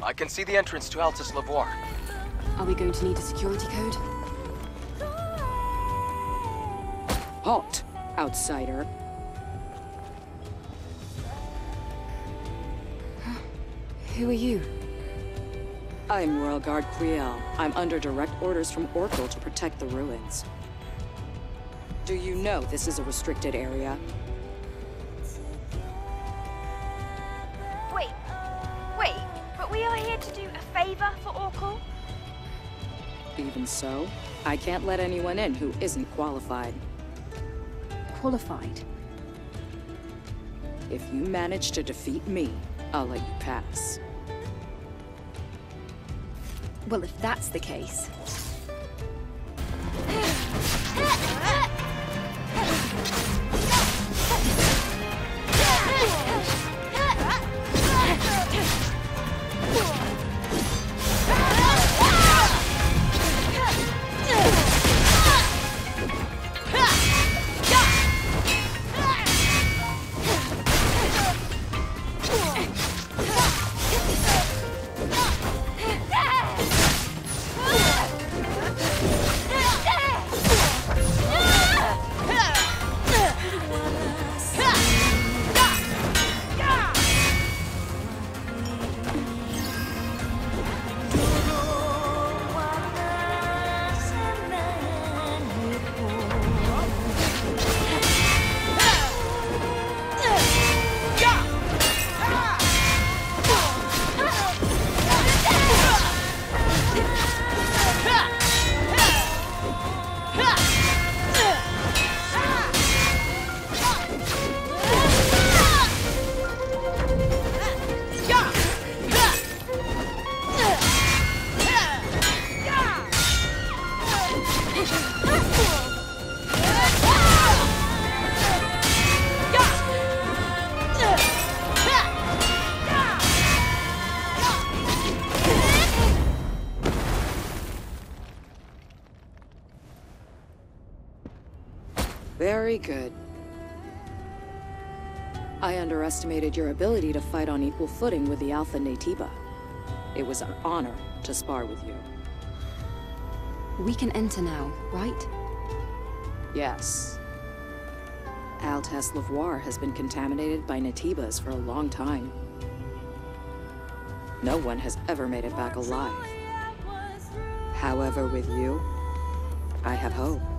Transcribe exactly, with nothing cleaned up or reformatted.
I can see the entrance to Altess Levoire. Are we going to need a security code? Halt, outsider. Who are you? I'm Royal Guard Quiel. I'm under direct orders from Oracle to protect the ruins. Do you know this is a restricted area? Even so, I can't let anyone in who isn't qualified. Qualified? If you manage to defeat me, I'll let you pass. Well, if that's the case... Very good. I underestimated your ability to fight on equal footing with the Alpha Naytiba. It was an honor to spar with you. We can enter now, right? Yes. Altess Levoire has been contaminated by Naytibas for a long time. No one has ever made it back alive. However, with you, I have hope.